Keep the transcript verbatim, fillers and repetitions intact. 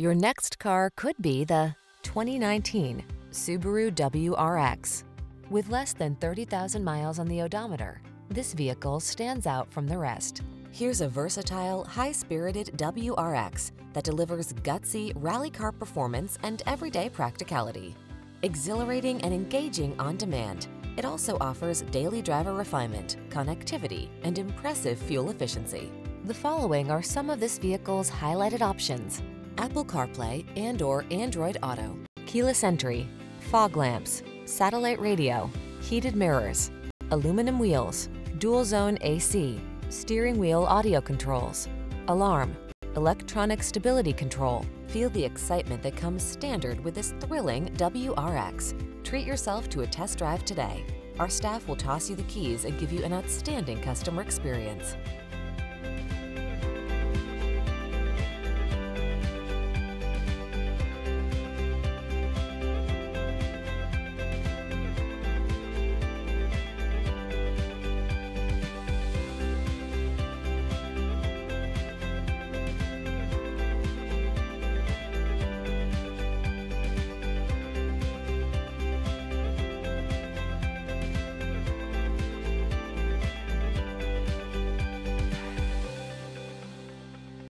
Your next car could be the twenty nineteen Subaru W R X. With less than thirty thousand miles on the odometer, this vehicle stands out from the rest. Here's a versatile, high-spirited W R X that delivers gutsy rally car performance and everyday practicality. Exhilarating and engaging on demand, it also offers daily driver refinement, connectivity, and impressive fuel efficiency. The following are some of this vehicle's highlighted options: Apple CarPlay and or Android Auto, keyless entry, fog lamps, satellite radio, heated mirrors, aluminum wheels, dual zone A C, steering wheel audio controls, alarm, electronic stability control. Feel the excitement that comes standard with this thrilling W R X. Treat yourself to a test drive today. Our staff will toss you the keys and give you an outstanding customer experience.